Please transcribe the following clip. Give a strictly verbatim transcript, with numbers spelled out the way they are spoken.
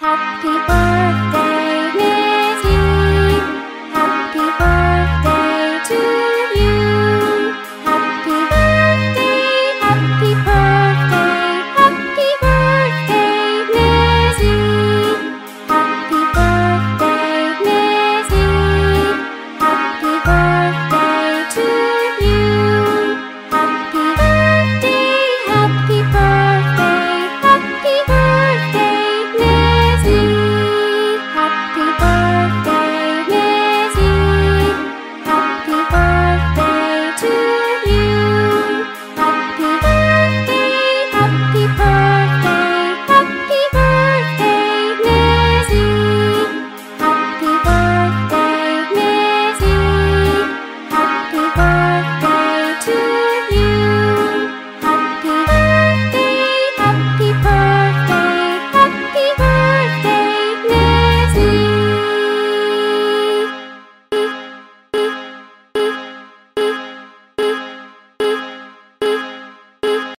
Happy birthday.